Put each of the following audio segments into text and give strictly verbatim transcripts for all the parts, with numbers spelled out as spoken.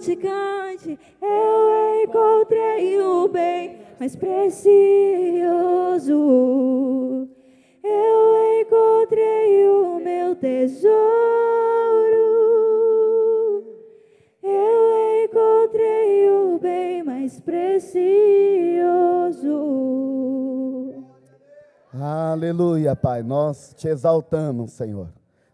te cante, eu encontrei o bem mais precioso. Eu encontrei o meu tesouro. Eu encontrei o bem mais precioso. Aleluia, Pai, nós te exaltamos, Senhor.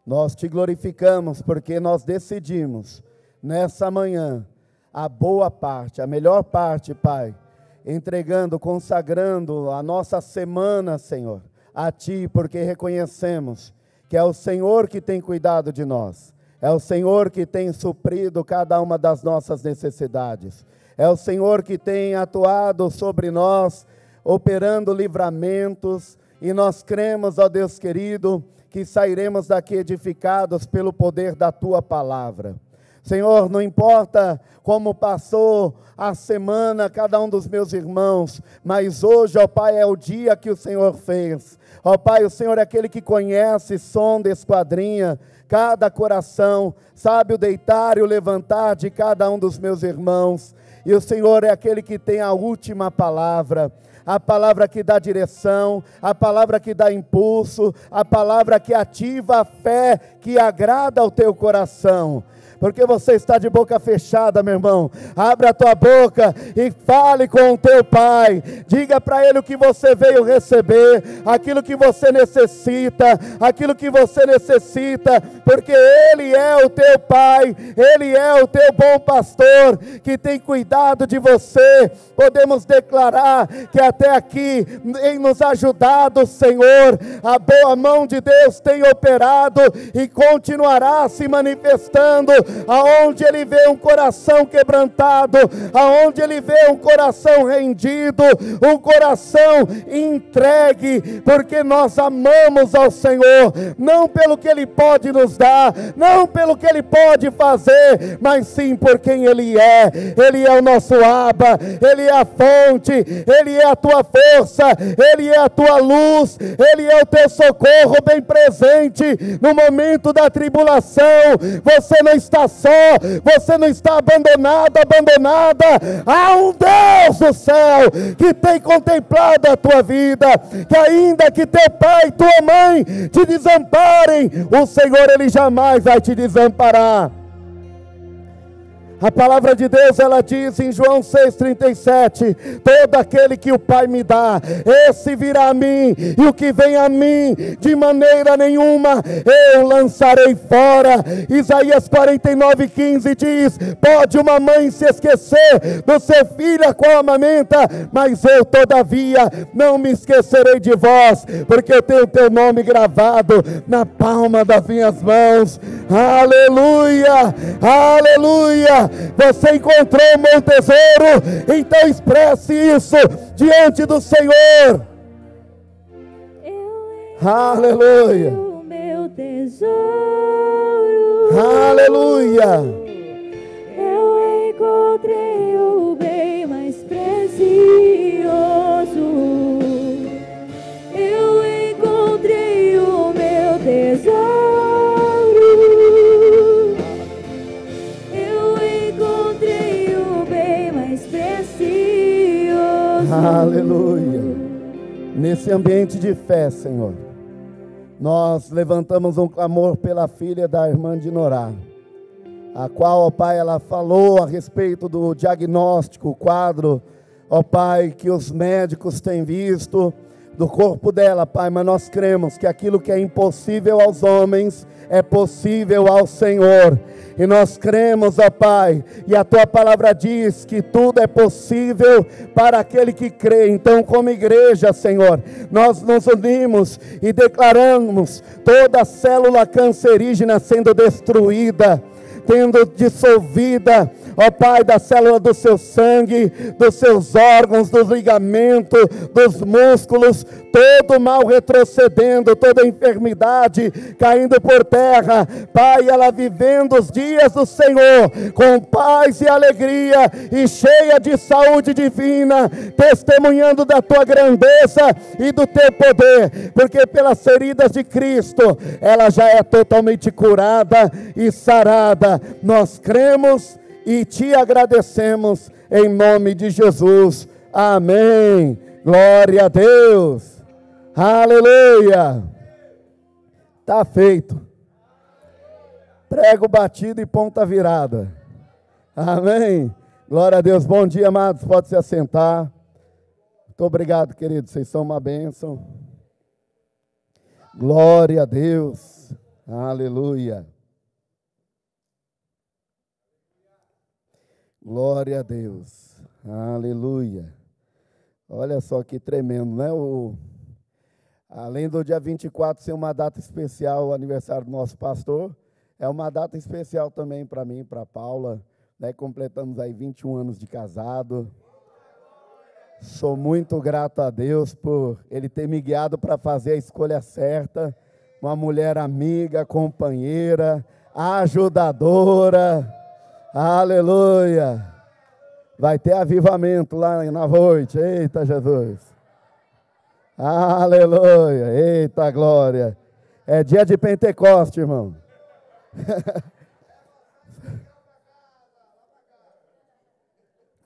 Nós te glorificamos porque nós decidimos nessa manhã a boa parte, a melhor parte, Pai, entregando, consagrando a nossa semana, Senhor, a Ti, porque reconhecemos que é o Senhor que tem cuidado de nós, é o Senhor que tem suprido cada uma das nossas necessidades, é o Senhor que tem atuado sobre nós, operando livramentos, e nós cremos, ó Deus querido, que sairemos daqui edificados pelo poder da Tua Palavra. Senhor, não importa como passou a semana cada um dos meus irmãos, mas hoje, ó Pai, é o dia que o Senhor fez. Ó Pai, o Senhor é aquele que conhece, sonda, esquadrinha cada coração, sabe o deitar e o levantar de cada um dos meus irmãos. E o Senhor é aquele que tem a última palavra. A palavra que dá direção, a palavra que dá impulso, a palavra que ativa a fé, que agrada ao teu coração. Porque você está de boca fechada, meu irmão, abre a tua boca e fale com o teu Pai, diga para Ele o que você veio receber, aquilo que você necessita, aquilo que você necessita, porque Ele é o teu Pai, Ele é o teu bom pastor, que tem cuidado de você. Podemos declarar que até aqui tem nos ajudado, Senhor, a boa mão de Deus tem operado e continuará se manifestando, aonde Ele vê um coração quebrantado, aonde Ele vê um coração rendido, um coração entregue, porque nós amamos ao Senhor, não pelo que Ele pode nos dar, não pelo que Ele pode fazer, mas sim por quem Ele é. Ele é o nosso Abba, Ele é a fonte, Ele é a tua força, Ele é a tua luz, Ele é o teu socorro bem presente no momento da tribulação. Você não está só, você não está abandonado, abandonada. Há um Deus do céu que tem contemplado a tua vida, que ainda que teu pai e tua mãe te desamparem, o Senhor, Ele jamais vai te desamparar. A palavra de Deus, ela diz em João seis, trinta e sete, todo aquele que o Pai me dá, esse virá a mim, e o que vem a mim, de maneira nenhuma eu lançarei fora. Isaías quarenta e nove, quinze diz, pode uma mãe se esquecer do seu filho a qual amamenta, mas eu todavia não me esquecerei de vós, porque eu tenho o teu nome gravado na palma das minhas mãos. Aleluia, aleluia. Você encontrou o meu tesouro, então expresse isso diante do Senhor. Eu Aleluia. O meu tesouro. Aleluia. Eu encontrei o bem mais precioso. Eu encontrei o meu tesouro. Aleluia. Nesse ambiente de fé, Senhor, nós levantamos um clamor pela filha da irmã de Norá, a qual, ó Pai, ela falou a respeito do diagnóstico, o quadro, ó Pai, que os médicos têm visto do corpo dela, Pai, mas nós cremos que aquilo que é impossível aos homens é possível ao Senhor. E nós cremos, ó Pai, e a Tua palavra diz que tudo é possível para aquele que crê. Então, como igreja, Senhor, nós nos unimos e declaramos toda célula cancerígena sendo destruída, tendo dissolvida, ó Pai, da célula do seu sangue, dos seus órgãos, dos ligamentos, dos músculos, todo mal retrocedendo, toda enfermidade caindo por terra, Pai, ela vivendo os dias do Senhor, com paz e alegria, e cheia de saúde divina, testemunhando da Tua grandeza e do Teu poder, porque pelas feridas de Cristo, ela já é totalmente curada e sarada. Nós cremos e te agradecemos em nome de Jesus. Amém. Glória a Deus. Aleluia. Está feito. Prego batido e ponta virada. Amém. Glória a Deus. Bom dia, amados. Pode se assentar. Muito obrigado, queridos. Vocês são uma bênção. Glória a Deus. Aleluia. Glória a Deus. Aleluia. Olha só que tremendo, né? O... Além do dia vinte e quatro ser uma data especial, o aniversário do nosso pastor, é uma data especial também para mim, para a Paula. Né? Completamos aí vinte e um anos de casado. Sou muito grato a Deus por Ele ter me guiado para fazer a escolha certa. Uma mulher amiga, companheira, ajudadora. Aleluia! Vai ter avivamento lá na noite. Eita, Jesus! Aleluia! Eita, glória! É dia de Pentecoste, irmão.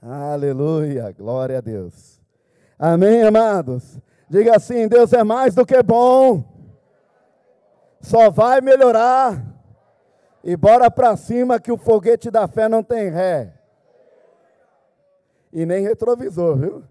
Aleluia, glória a Deus. Amém, amados? Diga assim, Deus é mais do que bom. Só vai melhorar. E bora pra cima que o foguete da fé não tem ré. E nem retrovisor, viu?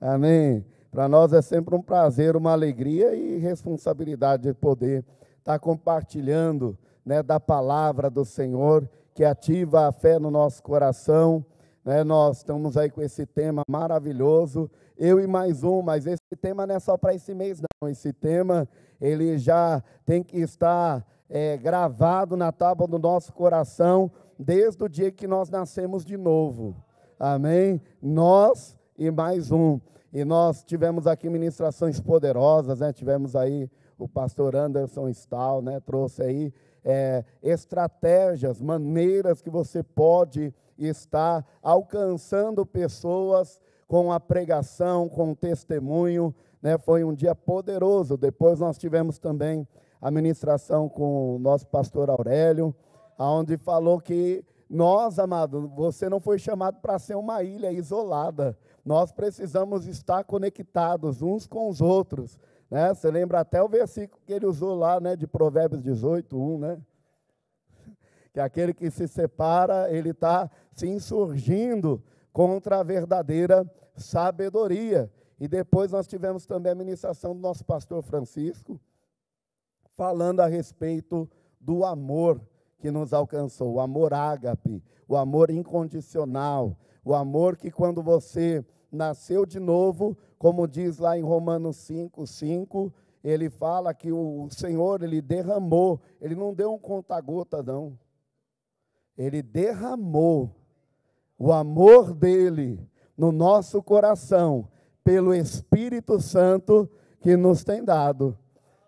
Amém. Para nós é sempre um prazer, uma alegria e responsabilidade de poder estar compartilhando, né, da palavra do Senhor, que ativa a fé no nosso coração. Né, nós estamos aí com esse tema maravilhoso, eu e mais um, mas esse tema não é só para esse mês não, esse tema ele já tem que estar é, gravado na tábua do nosso coração, desde o dia que nós nascemos de novo, amém? Nós e mais um, e nós tivemos aqui ministrações poderosas, né? Tivemos aí o pastor Anderson Stahl, né? Trouxe aí é, estratégias, maneiras que você pode está alcançando pessoas com a pregação, com o testemunho, né? Foi um dia poderoso. Depois nós tivemos também a ministração com o nosso pastor Aurélio, onde falou que nós, amado, você não foi chamado para ser uma ilha isolada, nós precisamos estar conectados uns com os outros, né? Você lembra até o versículo que ele usou lá, né, de Provérbios dezoito, um, né? Que aquele que se separa, ele está se insurgindo contra a verdadeira sabedoria. E depois nós tivemos também a ministração do nosso pastor Francisco, falando a respeito do amor que nos alcançou, o amor ágape, o amor incondicional, o amor que quando você nasceu de novo, como diz lá em Romanos cinco, cinco, ele fala que o Senhor, ele derramou, ele não deu um conta-gota, não. Ele derramou o amor dele no nosso coração pelo Espírito Santo que nos tem dado.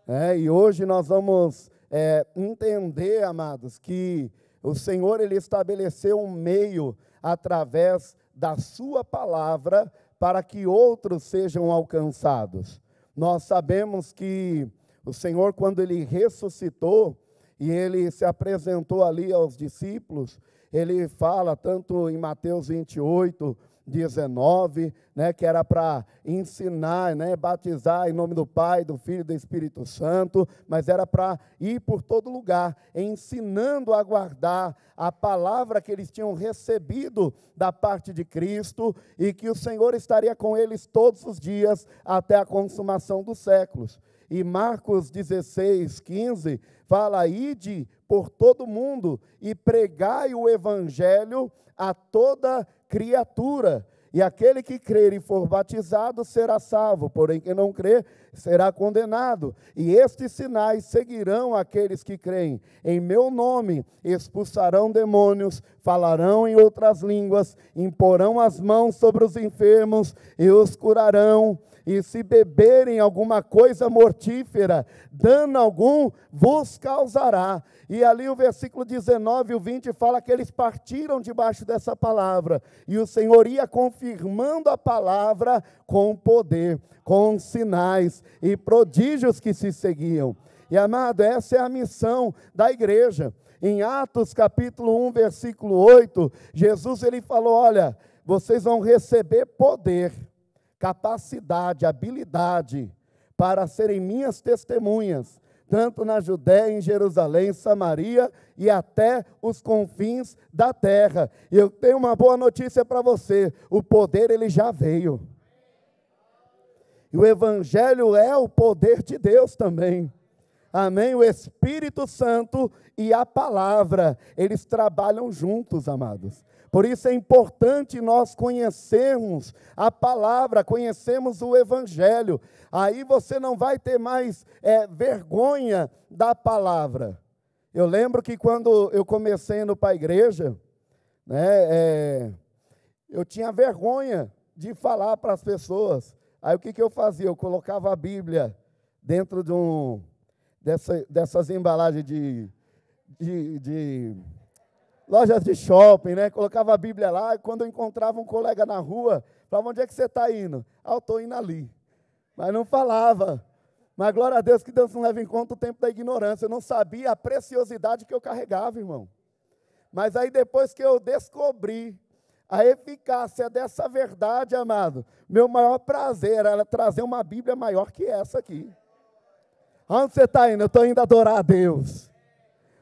É, e hoje nós vamos é, entender, amados, que o Senhor ele estabeleceu um meio através da sua palavra para que outros sejam alcançados. Nós sabemos que o Senhor, quando ele ressuscitou, e ele se apresentou ali aos discípulos, ele fala tanto em Mateus vinte e oito, dezenove, né, que era para ensinar, né, batizar em nome do Pai, do Filho e do Espírito Santo, mas era para ir por todo lugar, ensinando a guardar a palavra que eles tinham recebido da parte de Cristo, e que o Senhor estaria com eles todos os dias, até a consumação dos séculos. E Marcos dezesseis, quinze, fala, ide por todo mundo e pregai o evangelho a toda criatura, e aquele que crer e for batizado será salvo, porém quem não crer será condenado, e estes sinais seguirão aqueles que creem, em meu nome expulsarão demônios, falarão em outras línguas, imporão as mãos sobre os enfermos e os curarão, e se beberem alguma coisa mortífera, dano algum vos causará. E ali o versículo dezenove e o vinte fala que eles partiram debaixo dessa palavra, e o Senhor ia confirmando a palavra com poder, com sinais e prodígios que se seguiam. E amado, essa é a missão da igreja, Em Atos capítulo um, versículo oito, Jesus ele falou, olha, vocês vão receber poder, capacidade, habilidade para serem minhas testemunhas, tanto na Judéia, em Jerusalém, Samaria e até os confins da terra. E eu tenho uma boa notícia para você, o poder ele já veio. E o Evangelho é o poder de Deus também. Amém? O Espírito Santo e a Palavra, eles trabalham juntos, amados. Por isso é importante nós conhecermos a Palavra, conhecermos o Evangelho. Aí você não vai ter mais é, vergonha da Palavra. Eu lembro que quando eu comecei indo para a igreja, né, é, eu tinha vergonha de falar para as pessoas. Aí o que, que eu fazia? Eu colocava a Bíblia dentro de um, dessa, dessas embalagens de, de, de lojas de shopping, né? Colocava a Bíblia lá e quando eu encontrava um colega na rua, falava, onde é que você está indo? Ah, eu estou indo ali. Mas não falava. Mas glória a Deus que Deus não leva em conta o tempo da ignorância. Eu não sabia a preciosidade que eu carregava, irmão. Mas aí depois que eu descobri a eficácia dessa verdade, amado, meu maior prazer era trazer uma Bíblia maior que essa aqui. Onde você está indo? Eu estou indo adorar a Deus.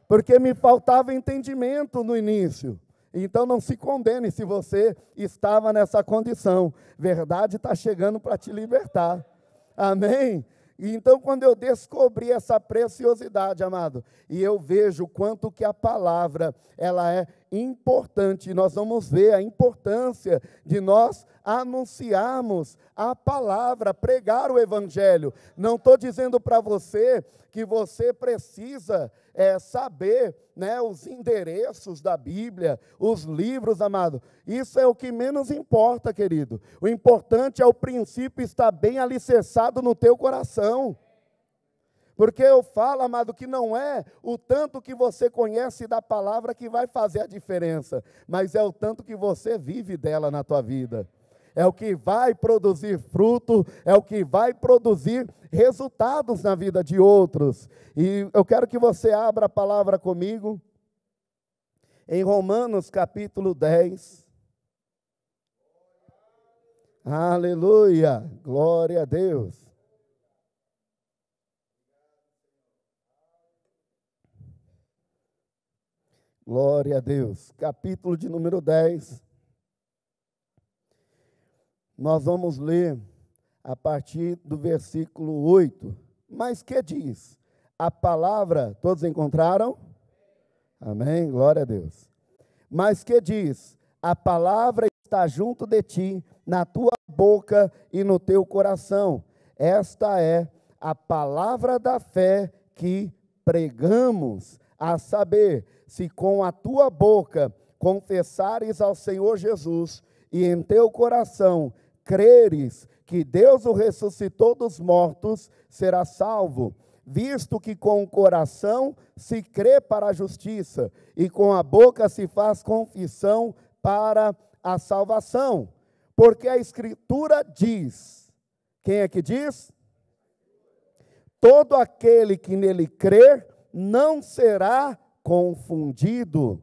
Porque me faltava entendimento no início. Então não se condene se você estava nessa condição. Verdade está chegando para te libertar. Amém? Então quando eu descobri essa preciosidade, amado, e eu vejo quanto que a palavra, ela é importante, nós vamos ver a importância de nós anunciarmos a palavra, pregar o evangelho. Não estou dizendo para você que você precisa é, saber, né, os endereços da Bíblia, os livros, amado. Isso é o que menos importa, querido. O importante é o princípio estar bem alicerçado no teu coração. Porque eu falo, amado, que não é o tanto que você conhece da palavra que vai fazer a diferença, mas é o tanto que você vive dela na tua vida. É o que vai produzir fruto, é o que vai produzir resultados na vida de outros. E eu quero que você abra a palavra comigo, em Romanos capítulo dez. Aleluia, glória a Deus. Glória a Deus, capítulo de número dez, nós vamos ler a partir do versículo oito, mas que diz? A palavra, todos encontraram? Amém, glória a Deus. Mas que diz? A palavra está junto de ti, na tua boca e no teu coração, esta é a palavra da fé que pregamos, a saber, se com a tua boca confessares ao Senhor Jesus e em teu coração creres que Deus o ressuscitou dos mortos, serás salvo, visto que com o coração se crê para a justiça e com a boca se faz confissão para a salvação. Porque a Escritura diz, quem é que diz? Todo aquele que nele crer não será confundido,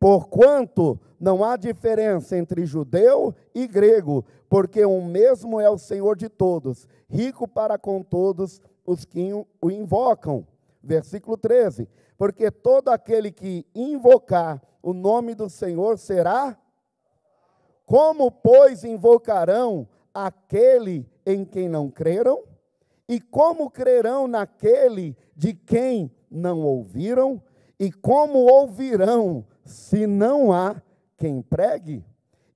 porquanto não há diferença entre judeu e grego, porque um mesmo é o Senhor de todos, rico para com todos os que o invocam. Versículo treze, porque todo aquele que invocar o nome do Senhor será, como, pois, invocarão aquele em quem não creram? E como crerão naquele de quem não ouviram? E como ouvirão, se não há quem pregue?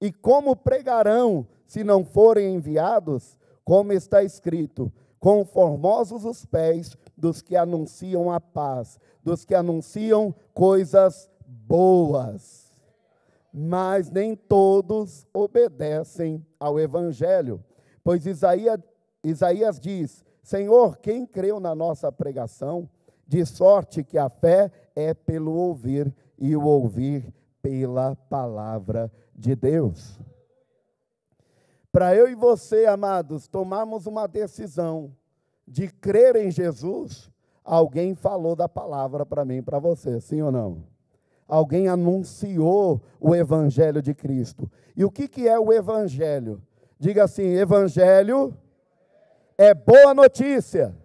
E como pregarão, se não forem enviados? Como está escrito, conformosos os pés dos que anunciam a paz, dos que anunciam coisas boas. Mas nem todos obedecem ao Evangelho. Pois Isaías, Isaías diz, Senhor, quem creu na nossa pregação? De sorte que a fé é pelo ouvir, e o ouvir pela palavra de Deus. Para eu e você, amados, tomarmos uma decisão de crer em Jesus, Alguém falou da palavra para mim e para você, sim ou não? Alguém anunciou o evangelho de Cristo. E o que, que é o evangelho? Diga assim, evangelho é boa notícia.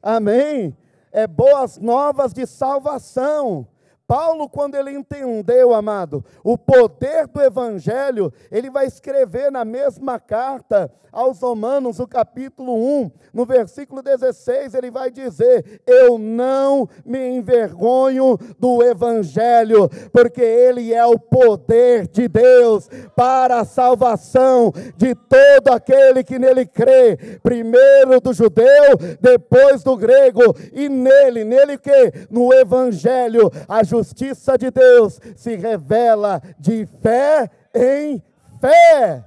Amém? É boas novas de salvação. Paulo, quando ele entendeu, amado, o poder do evangelho, ele vai escrever na mesma carta aos Romanos, no capítulo um, no versículo dezesseis, ele vai dizer, eu não me envergonho do evangelho, porque ele é o poder de Deus para a salvação de todo aquele que nele crê, primeiro do judeu, depois do grego, e nele, nele que? No evangelho, a justiça justiça de Deus se revela de fé em fé.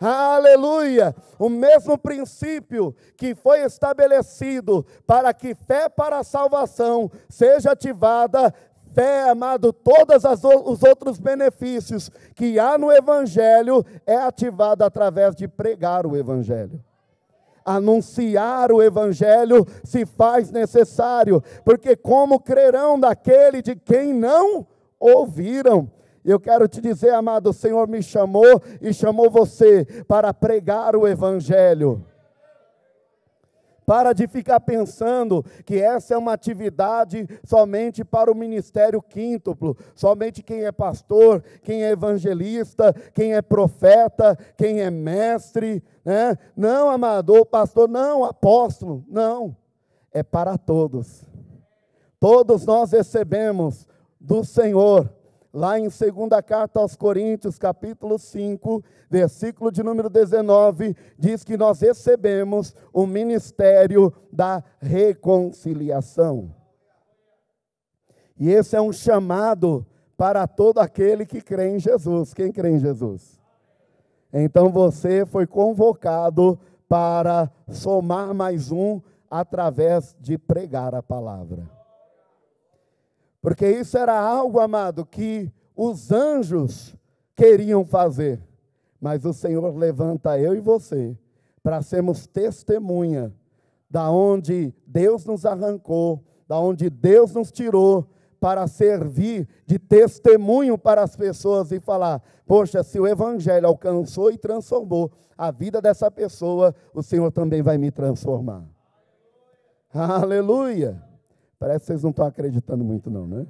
Aleluia! O mesmo princípio que foi estabelecido para que fé para a salvação seja ativada, fé, amado, todos os outros benefícios que há no evangelho é ativado através de pregar o evangelho. Anunciar o evangelho se faz necessário, porque como crerão daquele de quem não ouviram? Eu quero te dizer, amado, o Senhor me chamou e chamou você para pregar o evangelho. Para de ficar pensando que essa é uma atividade somente para o ministério quíntuplo, somente quem é pastor, quem é evangelista, quem é profeta, quem é mestre, né? Não, amado, pastor, não, apóstolo, não, é para todos. Todos nós recebemos do Senhor, lá em segunda carta aos Coríntios, capítulo cinco, versículo de número dezenove, diz que nós recebemos o ministério da reconciliação. E esse é um chamado para todo aquele que crê em Jesus. Quem crê em Jesus? Então você foi convocado para somar mais um através de pregar a palavra. Porque isso era algo, amado, que os anjos queriam fazer. Mas o Senhor levanta eu e você para sermos testemunha da onde Deus nos arrancou, da onde Deus nos tirou, para servir de testemunho para as pessoas e falar, poxa, se o evangelho alcançou e transformou a vida dessa pessoa, o Senhor também vai me transformar. Aleluia! Parece que vocês não estão acreditando muito não, né?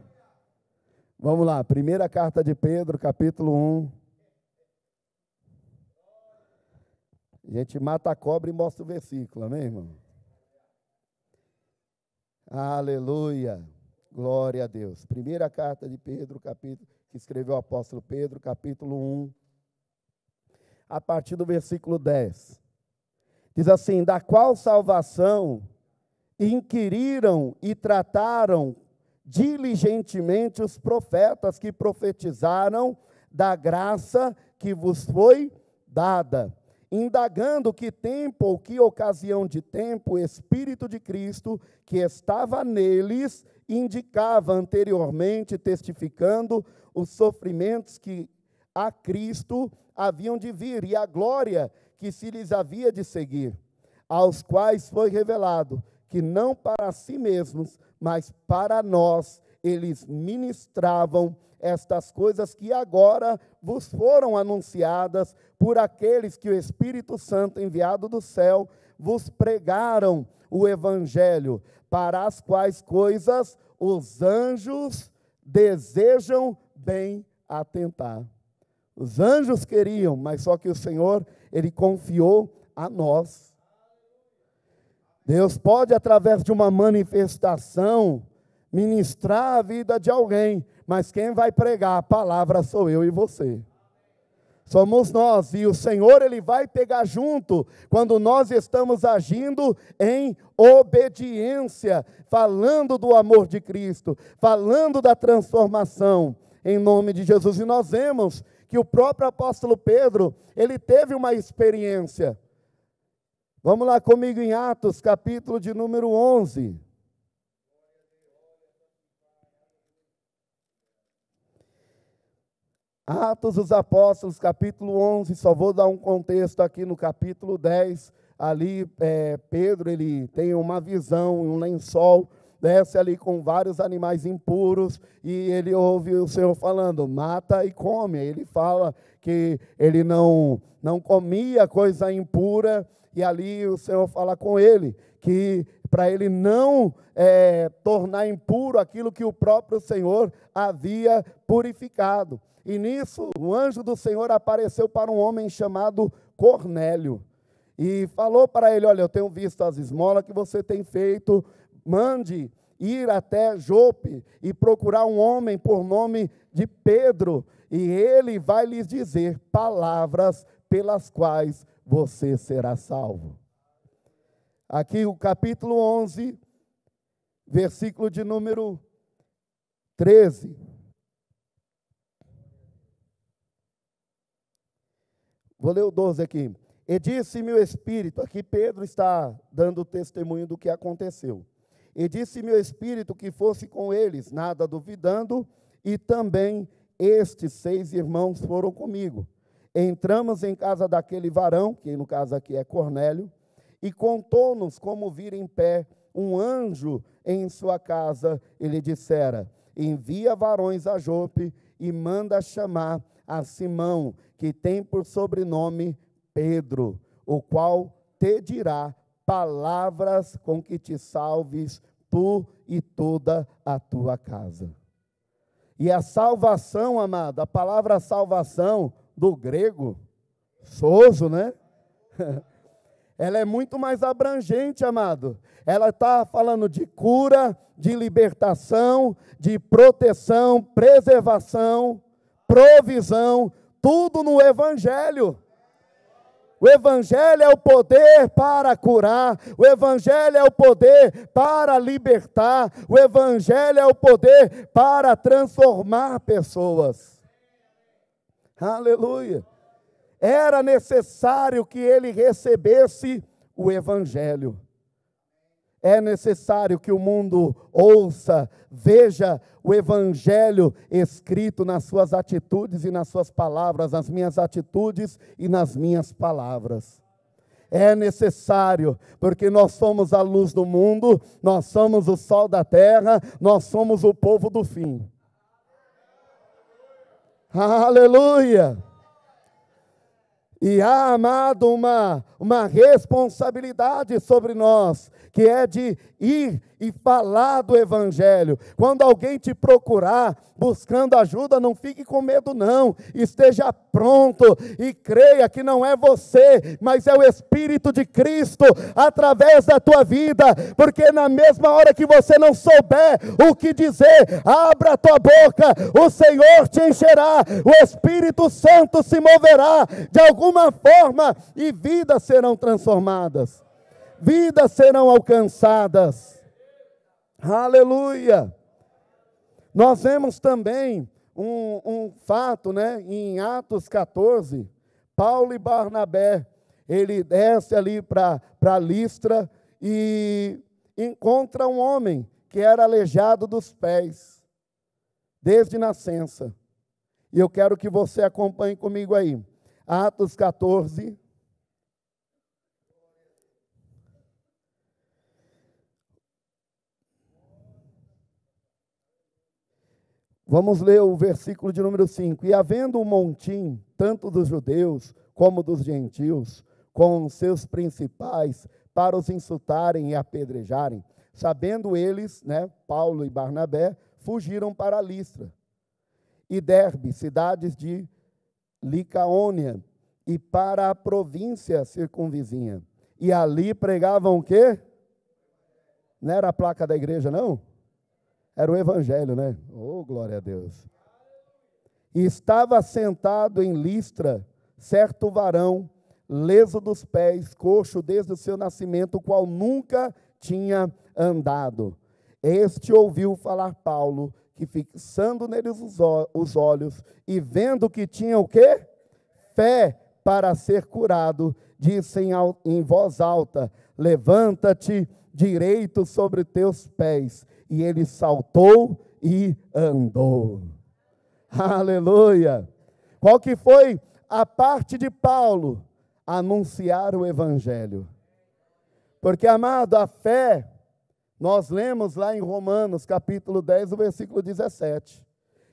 Vamos lá, primeira carta de Pedro, capítulo um. A gente mata a cobra e mostra o versículo, amém, irmão? Aleluia, glória a Deus. Primeira carta de Pedro, capítulo, que escreveu o apóstolo Pedro, capítulo um, a partir do versículo dez. Diz assim, da qual salvação inquiriram e trataram diligentemente os profetas que profetizaram da graça que vos foi dada, indagando que tempo ou que ocasião de tempo o Espírito de Cristo que estava neles indicava anteriormente, testificando os sofrimentos que a Cristo haviam de vir e a glória que se lhes havia de seguir, aos quais foi revelado que não para si mesmos, mas para nós, eles ministravam estas coisas que agora vos foram anunciadas por aqueles que o Espírito Santo enviado do céu vos pregaram o evangelho, para as quais coisas os anjos desejam bem atentar. Os anjos queriam, mas só que o Senhor, ele confiou a nós. Deus pode, através de uma manifestação, ministrar a vida de alguém, mas quem vai pregar a palavra sou eu e você. Somos nós, e o Senhor, ele vai pegar junto, quando nós estamos agindo em obediência, falando do amor de Cristo, falando da transformação, em nome de Jesus. E nós vemos que o próprio apóstolo Pedro, ele teve uma experiência. Vamos lá comigo em Atos, capítulo de número onze. Atos dos Apóstolos, capítulo onze, só vou dar um contexto aqui no capítulo dez. Ali, é, Pedro, ele tem uma visão, um lençol, desce ali com vários animais impuros, e ele ouve o Senhor falando, mata e come. Ele fala que ele não, não comia coisa impura, e ali o Senhor fala com ele, que para ele não é, tornar impuro aquilo que o próprio Senhor havia purificado. E nisso, o anjo do Senhor apareceu para um homem chamado Cornélio, e falou para ele, olha, eu tenho visto as esmolas que você tem feito, mande ir até Jope e procurar um homem por nome de Pedro, e ele vai lhes dizer palavras pelas quais você será salvo. Aqui o capítulo onze, versículo de número treze. Vou ler o doze aqui. E disse-me o Espírito, aqui Pedro está dando testemunho do que aconteceu. E disse-me o Espírito que fosse com eles, nada duvidando, e também estes seis irmãos foram comigo. Entramos em casa daquele varão, que no caso aqui é Cornélio, e contou-nos como vir em pé um anjo em sua casa, e lhe dissera, envia varões a Jope e manda chamar a Simão, que tem por sobrenome Pedro, o qual te dirá palavras com que te salves tu e toda a tua casa. E a salvação, amado, a palavra salvação do grego, sozo, né? Ela é muito mais abrangente, amado. Ela está falando de cura, de libertação, de proteção, preservação, provisão, tudo no Evangelho. O Evangelho é o poder para curar, o Evangelho é o poder para libertar, o Evangelho é o poder para transformar pessoas. Aleluia! Era necessário que ele recebesse o Evangelho. É necessário que o mundo ouça, veja o Evangelho escrito nas suas atitudes e nas suas palavras, nas minhas atitudes e nas minhas palavras. É necessário, porque nós somos a luz do mundo, nós somos o sol da terra, nós somos o povo do fim. Aleluia! E há, amado, uma, uma responsabilidade sobre nós, que é de ir e falar do Evangelho. Quando alguém te procurar, buscando ajuda, não fique com medo não, esteja pronto e creia que não é você, mas é o Espírito de Cristo através da tua vida, porque na mesma hora que você não souber o que dizer, abra a tua boca, o Senhor te encherá, o Espírito Santo se moverá de alguma forma e vidas serão transformadas. Vidas serão alcançadas. Aleluia! Nós vemos também um, um fato, né? Em Atos catorze, Paulo e Barnabé, ele desce ali para Listra e encontra um homem que era aleijado dos pés, desde nascença. E eu quero que você acompanhe comigo aí. Atos catorze. Vamos ler o versículo de número cinco. E havendo um montim, tanto dos judeus como dos gentios, com seus principais, para os insultarem e apedrejarem, sabendo eles, né, Paulo e Barnabé, fugiram para Listra e Derbe, cidades de Licaônia, e para a província circunvizinha. E ali pregavam o quê? Não era a placa da igreja, não? Era o Evangelho, né? Oh, glória a Deus! E estava sentado em Listra certo varão, leso dos pés, coxo desde o seu nascimento, qual nunca tinha andado. Este ouviu falar Paulo, que fixando neles os olhos e vendo que tinha o quê? Fé para ser curado, disse em, em voz alta, levanta-te direito sobre teus pés. E ele saltou e andou. Aleluia! Qual que foi a parte de Paulo? Anunciar o Evangelho. Porque, amado, a fé Nós lemos lá em Romanos, capítulo dez, o versículo dezessete,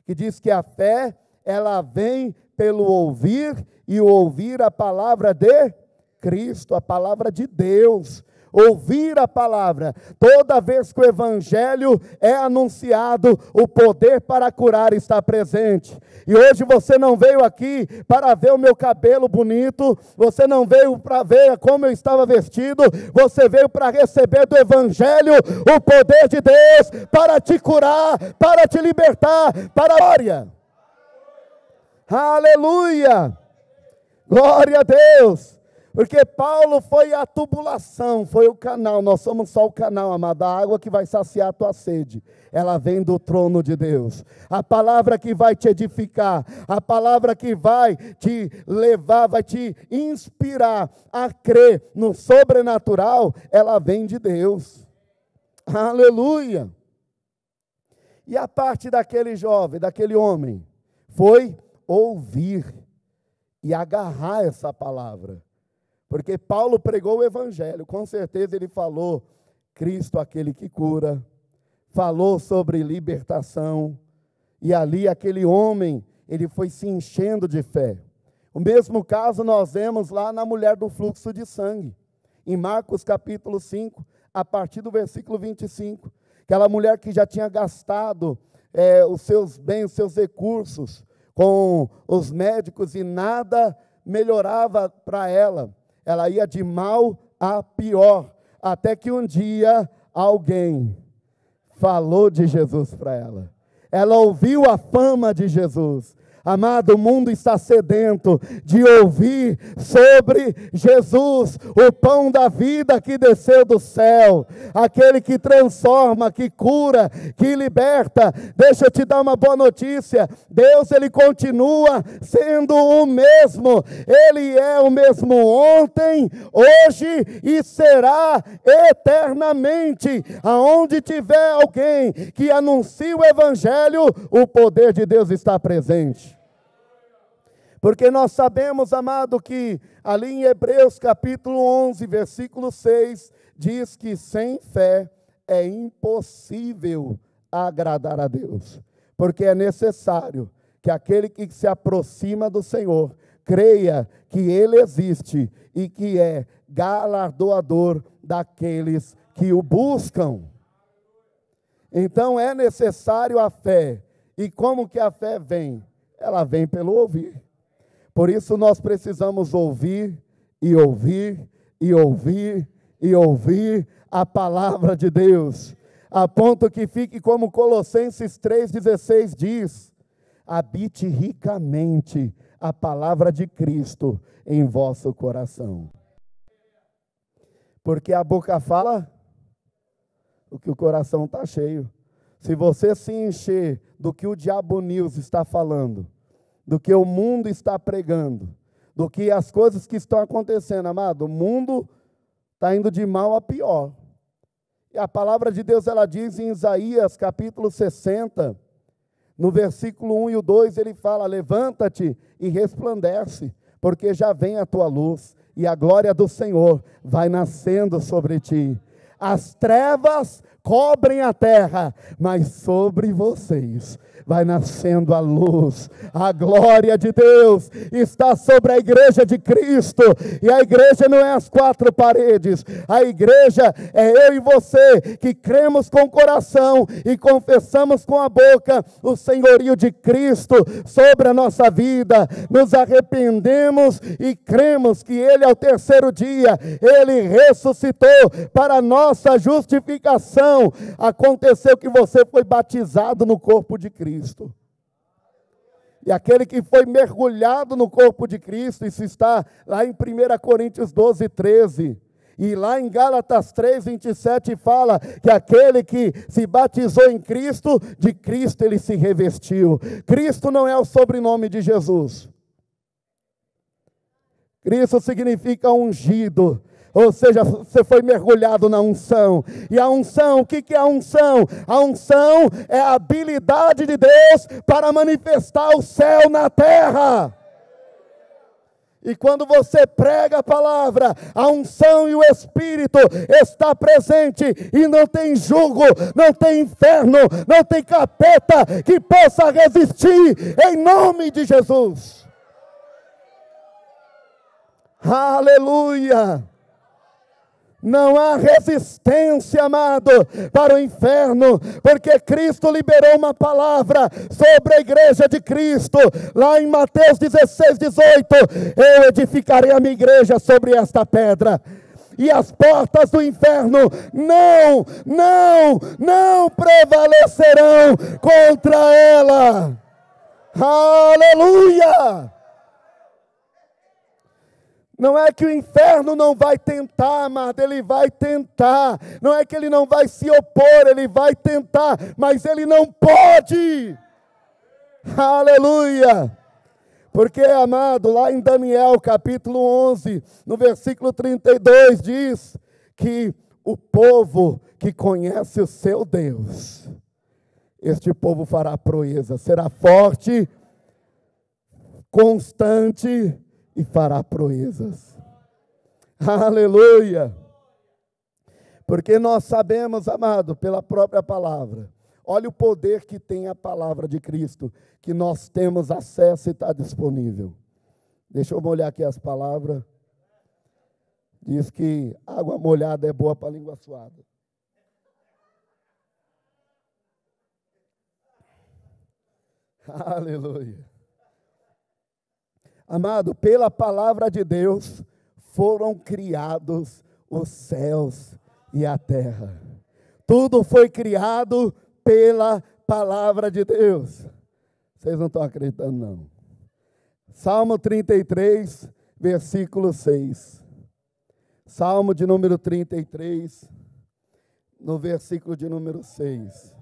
que diz que a fé, ela vem pelo ouvir, e o ouvir a palavra de Cristo, a palavra de Deus, ouvir a palavra. Toda vez que o evangelho é anunciado, o poder para curar está presente. E hoje você não veio aqui para ver o meu cabelo bonito, você não veio para ver como eu estava vestido, você veio para receber do evangelho o poder de Deus, para te curar, para te libertar, para a glória. Aleluia, glória a Deus. Porque Paulo foi a tubulação, foi o canal. Nós somos só o canal, amado, a água que vai saciar a tua sede. Ela vem do trono de Deus. A palavra que vai te edificar, a palavra que vai te levar, vai te inspirar a crer no sobrenatural, ela vem de Deus. Aleluia! E a parte daquele jovem, daquele homem, foi ouvir e agarrar essa palavra. Porque Paulo pregou o evangelho, com certeza ele falou, Cristo aquele que cura, falou sobre libertação, e ali aquele homem, ele foi se enchendo de fé. O mesmo caso nós vemos lá na mulher do fluxo de sangue, em Marcos capítulo cinco, a partir do versículo vinte e cinco, aquela mulher que já tinha gastado é, os seus bens, os seus recursos com os médicos, e nada melhorava para ela. Ela ia de mal a pior, até que um dia alguém falou de Jesus para ela. Ela ouviu a fama de Jesus. Amado, o mundo está sedento de ouvir sobre Jesus, o pão da vida que desceu do céu, aquele que transforma, que cura, que liberta. Deixa eu te dar uma boa notícia, Deus, Ele continua sendo o mesmo, Ele é o mesmo ontem, hoje e será eternamente. Aonde tiver alguém que anuncie o evangelho, o poder de Deus está presente. Porque nós sabemos, amado, que ali em Hebreus capítulo onze, versículo seis, diz que sem fé é impossível agradar a Deus, porque é necessário que aquele que se aproxima do Senhor creia que Ele existe e que é galardoador daqueles que o buscam. Então é necessário a fé. E como que a fé vem? Ela vem pelo ouvir. Por isso nós precisamos ouvir, e ouvir, e ouvir, e ouvir a palavra de Deus, a ponto que fique como Colossenses três dezesseis diz, habite ricamente a palavra de Cristo em vosso coração. Porque a boca fala o que o coração está cheio. Se você se encher do que o Diabo News está falando, do que o mundo está pregando, do que as coisas que estão acontecendo, amado, o mundo está indo de mal a pior, e a palavra de Deus, ela diz em Isaías capítulo sessenta, no versículo um e o dois, ele fala, levanta-te e resplandece, porque já vem a tua luz, e a glória do Senhor vai nascendo sobre ti, as trevas cobrem a terra, mas sobre vocês vai nascendo a luz. A glória de Deus está sobre a igreja de Cristo, e a igreja não é as quatro paredes, a igreja é eu e você, que cremos com o coração e confessamos com a boca o senhorio de Cristo sobre a nossa vida, nos arrependemos e cremos que Ele ao terceiro dia, Ele ressuscitou para a nossa justificação. Aconteceu que você foi batizado no corpo de Cristo, e aquele que foi mergulhado no corpo de Cristo, isso está lá em primeira Coríntios doze, treze, e lá em Gálatas três, vinte e sete fala que aquele que se batizou em Cristo, de Cristo ele se revestiu. Cristo não é o sobrenome de Jesus, Cristo significa ungido, ou seja, você foi mergulhado na unção. E a unção, o que é a unção? A unção é a habilidade de Deus para manifestar o céu na terra. E quando você prega a palavra, a unção e o Espírito está presente, e não tem jugo, não tem inferno, não tem capeta que possa resistir, em nome de Jesus. Aleluia! Não há resistência, amado, para o inferno, porque Cristo liberou uma palavra sobre a igreja de Cristo, lá em Mateus dezesseis, dezoito, eu edificarei a minha igreja sobre esta pedra, e as portas do inferno não, não, não prevalecerão contra ela. Aleluia! Não é que o inferno não vai tentar, amado, ele vai tentar. Não é que ele não vai se opor, ele vai tentar, mas ele não pode. Aleluia! Porque, amado, lá em Daniel, capítulo onze, no versículo trinta e dois, diz que o povo que conhece o seu Deus, este povo fará proeza, será forte, constante, e fará proezas. Aleluia! Porque nós sabemos, amado, pela própria palavra, olha o poder que tem a palavra de Cristo, que nós temos acesso e está disponível. Deixa eu molhar aqui as palavras. Diz que água molhada é boa para a língua suada. Aleluia! Amado, pela palavra de Deus foram criados os céus e a terra. Tudo foi criado pela palavra de Deus. Vocês não estão acreditando, não. Salmo trinta e três, versículo seis. Salmo de número trinta e três, no versículo de número seis.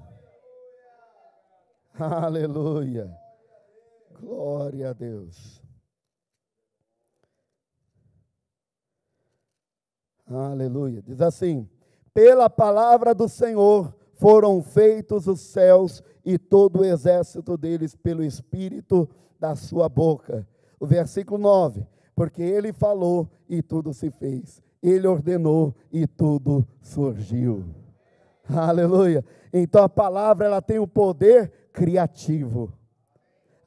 Aleluia! Glória a Deus! Aleluia, diz assim: pela palavra do Senhor foram feitos os céus e todo o exército deles pelo Espírito da sua boca. O versículo nove, porque ele falou e tudo se fez, ele ordenou e tudo surgiu. Aleluia, então a palavra ela tem o poder criativo,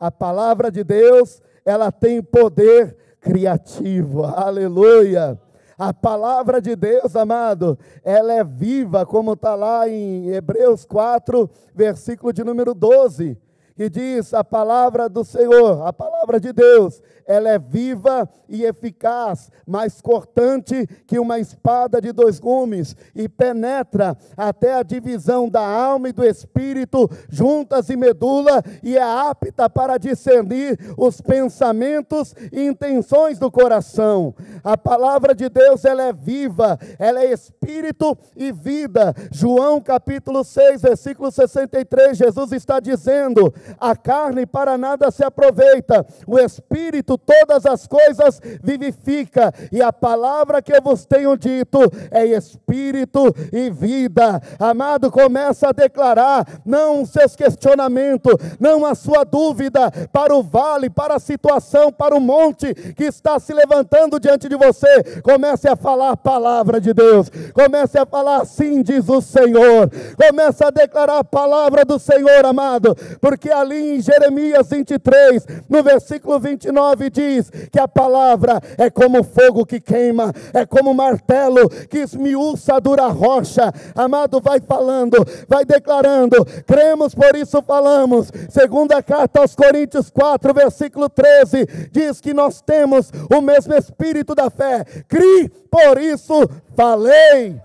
a palavra de Deus ela tem poder criativo, aleluia. A palavra de Deus, amado, ela é viva, como está lá em Hebreus quatro, versículo de número doze, que diz, a palavra do Senhor, a palavra de Deus, ela é viva e eficaz, mais cortante que uma espada de dois gumes, e penetra até a divisão da alma e do espírito, juntas e medula, e é apta para discernir os pensamentos e intenções do coração. A palavra de Deus, ela é viva, ela é espírito e vida. João capítulo seis, versículo sessenta e três, Jesus está dizendo, a carne para nada se aproveita, o Espírito todas as coisas vivifica, e a palavra que eu vos tenho dito é Espírito e vida. Amado, começa a declarar, não os seus questionamentos, não a sua dúvida, para o vale, para a situação, para o monte que está se levantando diante de você, comece a falar a palavra de Deus, comece a falar assim diz o Senhor, comece a declarar a palavra do Senhor, amado, porque ali em Jeremias vinte e três, no versículo vinte e nove diz que a palavra é como fogo que queima, é como martelo que esmiuça a dura rocha. Amado, vai falando, vai declarando, cremos por isso falamos. Segunda carta aos Coríntios quatro, versículo treze, diz que nós temos o mesmo espírito da fé, crie, por isso falei.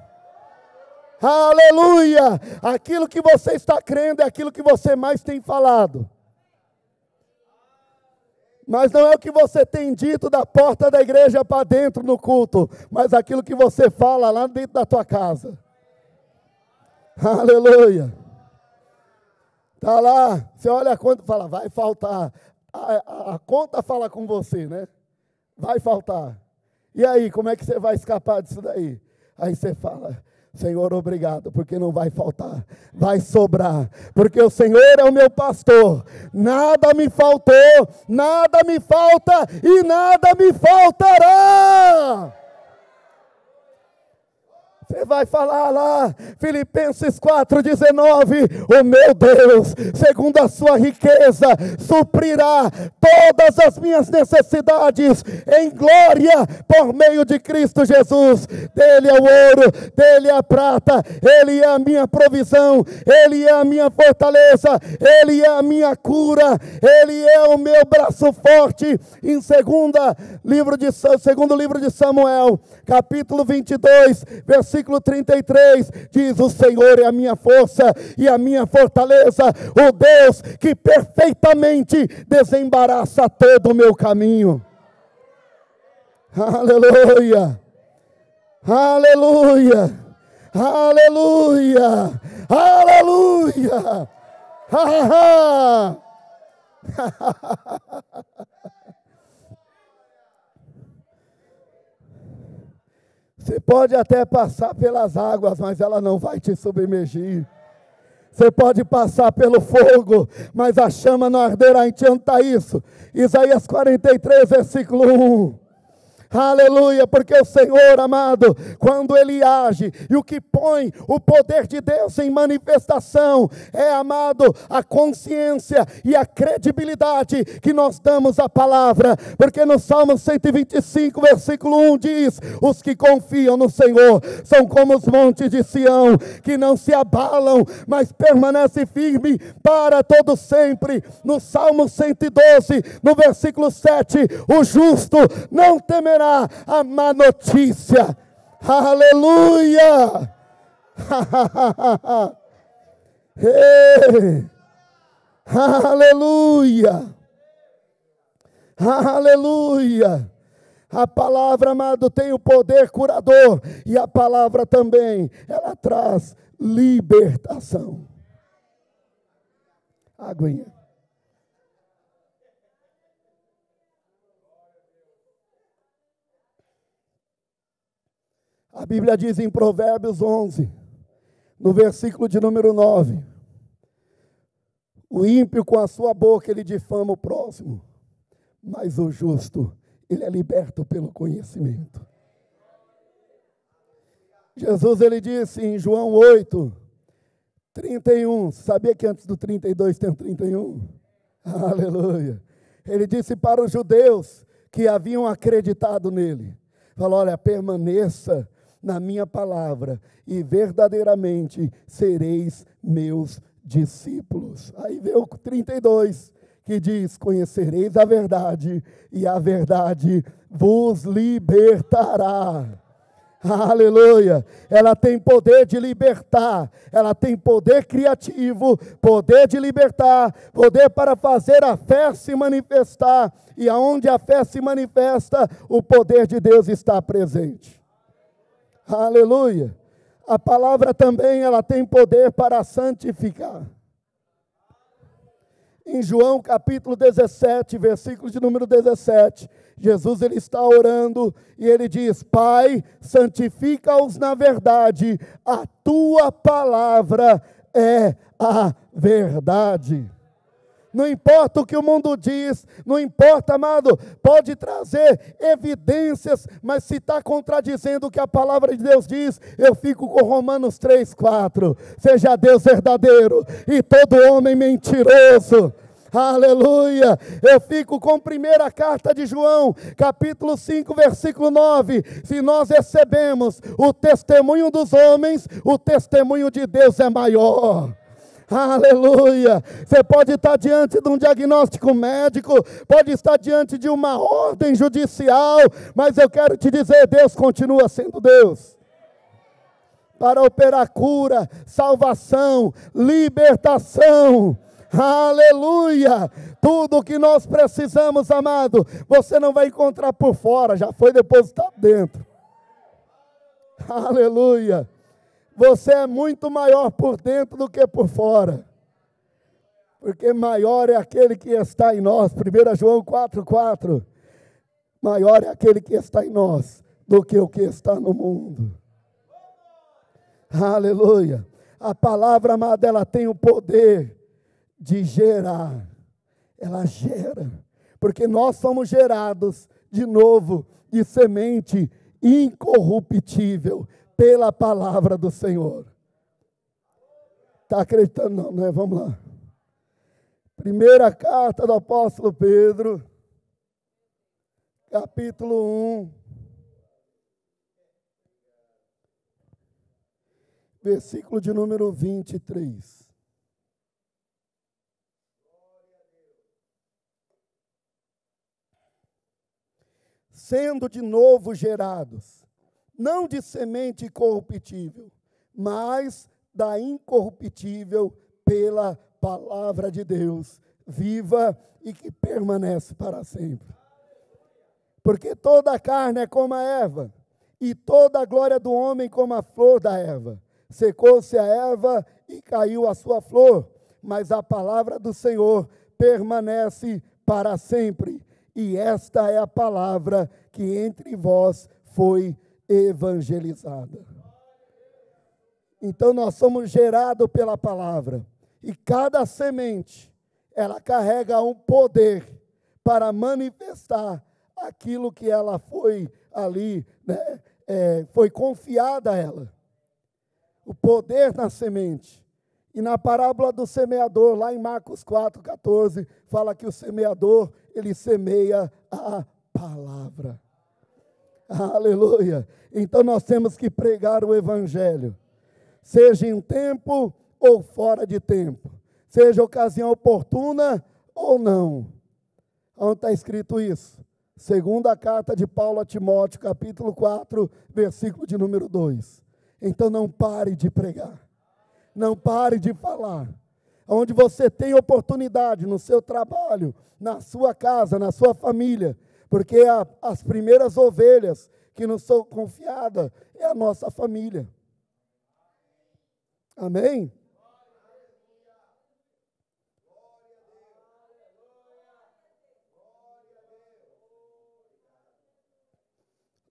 Aleluia! Aquilo que você está crendo é aquilo que você mais tem falado. Mas não é o que você tem dito da porta da igreja para dentro no culto, mas aquilo que você fala lá dentro da tua casa. Aleluia! Está lá, você olha a conta e fala, vai faltar. A, a, a conta fala com você, né? Vai faltar. E aí, como é que você vai escapar disso daí? Aí você fala... Senhor, obrigado, porque não vai faltar, vai sobrar, porque o Senhor é o meu pastor, nada me faltou, nada me falta e nada me faltará. Você vai falar lá, Filipenses quatro, dezenove, o meu Deus, segundo a sua riqueza, suprirá todas as minhas necessidades, em glória, por meio de Cristo Jesus. Dele é o ouro, dele é a prata, ele é a minha provisão, ele é a minha fortaleza, ele é a minha cura, ele é o meu braço forte. Em segunda, livro de, segundo livro de Samuel, capítulo vinte e dois, versículo Versículo trinta e três, diz: o Senhor é a minha força e a minha fortaleza, o Deus que perfeitamente desembaraça todo o meu caminho. Aleluia, aleluia, aleluia, aleluia, ha, ha, ha. Você pode até passar pelas águas, mas ela não vai te submergir. Você pode passar pelo fogo, mas a chama não arderá em ti. Onde está isso? Isaías quarenta e três, versículo um. Aleluia, porque o Senhor, amado, quando Ele age, e o que põe o poder de Deus em manifestação, é, amado, a consciência e a credibilidade que nós damos à palavra, porque no Salmo cento e vinte e cinco, versículo um diz: os que confiam no Senhor são como os montes de Sião, que não se abalam, mas permanecem firmes para todo sempre. No Salmo cento e doze, no versículo sete, o justo não temerá a má notícia. Aleluia. Hey. Aleluia, aleluia. A palavra, amado, tem o poder curador, e a palavra também, ela traz libertação. Aguinha. A Bíblia diz em Provérbios onze, no versículo de número nove, o ímpio com a sua boca ele difama o próximo, mas o justo ele é liberto pelo conhecimento. Jesus ele disse em João oito, trinta e um, sabia que antes do trinta e dois tem o trinta e um? Aleluia! Ele disse para os judeus que haviam acreditado nele, falou: olha, permaneça na minha palavra, e verdadeiramente sereis meus discípulos. Aí vem o trinta e dois, que diz: conhecereis a verdade, e a verdade vos libertará. Aleluia, ela tem poder de libertar, ela tem poder criativo, poder de libertar, poder para fazer a fé se manifestar, e aonde a fé se manifesta, o poder de Deus está presente. Aleluia, a palavra também ela tem poder para santificar. Em João capítulo dezessete, versículo de número dezessete, Jesus ele está orando e ele diz: Pai, santifica-os na verdade, a tua palavra é a verdade. Não importa o que o mundo diz, não importa, amado, pode trazer evidências, mas se está contradizendo o que a palavra de Deus diz, eu fico com Romanos três, quatro, seja Deus verdadeiro e todo homem mentiroso. Aleluia, eu fico com a primeira carta de João, capítulo cinco, versículo nove, se nós recebemos o testemunho dos homens, o testemunho de Deus é maior. Aleluia, você pode estar diante de um diagnóstico médico, pode estar diante de uma ordem judicial, mas eu quero te dizer, Deus continua sendo Deus, para operar cura, salvação, libertação. Aleluia, tudo o que nós precisamos, amado, você não vai encontrar por fora, já foi depositado dentro. Aleluia, você é muito maior por dentro do que por fora, porque maior é aquele que está em nós, primeira João quatro, quatro, maior é aquele que está em nós do que o que está no mundo. Aleluia. A palavra amada, ela tem o poder de gerar. Ela gera. Porque nós somos gerados de novo, de semente incorruptível, pela palavra do Senhor. Está acreditando? Não, né? Vamos lá. Primeira carta do apóstolo Pedro, capítulo um, versículo de número vinte e três. Sendo de novo gerados, não de semente corruptível, mas da incorruptível pela palavra de Deus, viva e que permanece para sempre. Porque toda a carne é como a erva, e toda a glória do homem como a flor da erva. Secou-se a erva e caiu a sua flor, mas a palavra do Senhor permanece para sempre. E esta é a palavra que entre vós foi evangelizada. Então nós somos gerados pela palavra. E cada semente, ela carrega um poder para manifestar aquilo que ela foi ali, né, é, foi confiada a ela. O poder na semente. E na parábola do semeador, lá em Marcos quatro, quatorze, fala que o semeador, ele semeia a palavra. Aleluia! Então nós temos que pregar o evangelho, seja em tempo ou fora de tempo, seja ocasião oportuna ou não. Onde está escrito isso? Segunda carta de Paulo a Timóteo, capítulo quatro, versículo de número dois. Então não pare de pregar, não pare de falar. Onde você tem oportunidade, no seu trabalho, na sua casa, na sua família, porque a, as primeiras ovelhas que nos são confiadas é a nossa família. Amém?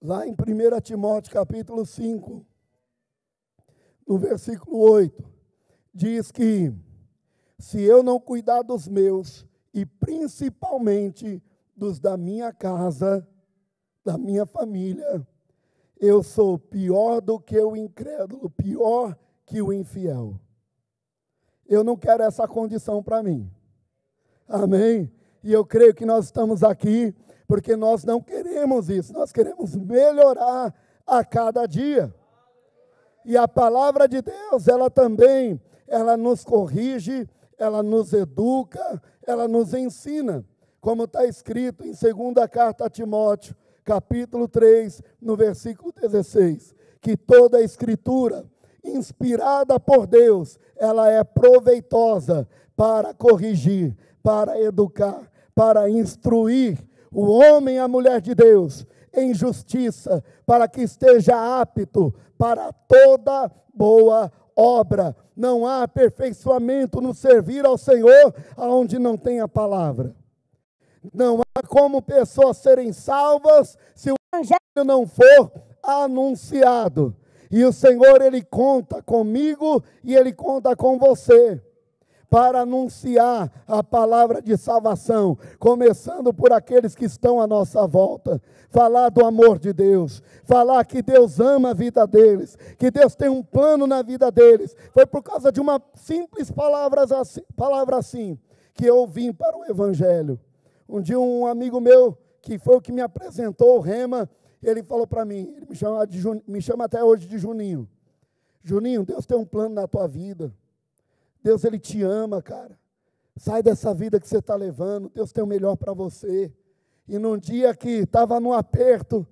Lá em primeira Timóteo, capítulo cinco, no versículo oito, diz que, se eu não cuidar dos meus, e principalmente dos da minha casa, da minha família, eu sou pior do que o incrédulo, pior que o infiel. Eu não quero essa condição para mim. Amém? E eu creio que nós estamos aqui porque nós não queremos isso, nós queremos melhorar a cada dia. E a palavra de Deus, ela também, ela nos corrige, ela nos educa, ela nos ensina, como está escrito em segunda carta a Timóteo, capítulo três, no versículo dezesseis, que toda a escritura, inspirada por Deus, ela é proveitosa para corrigir, para educar, para instruir o homem e a mulher de Deus em justiça, para que esteja apto para toda boa obra. Não há aperfeiçoamento no servir ao Senhor aonde não tem a palavra. Não há como pessoas serem salvas se o evangelho não for anunciado. E o Senhor, ele conta comigo e ele conta com você para anunciar a palavra de salvação, começando por aqueles que estão à nossa volta, falar do amor de Deus, falar que Deus ama a vida deles, que Deus tem um plano na vida deles. Foi por causa de uma simples palavra assim, palavra assim que eu vim para o evangelho. Um dia um amigo meu, que foi o que me apresentou o RHEMA, ele falou para mim, ele me chama, de, me chama até hoje de Juninho. Juninho, Deus tem um plano na tua vida. Deus, ele te ama, cara. Sai dessa vida que você está levando. Deus tem o melhor para você. E num dia que estava num aperto,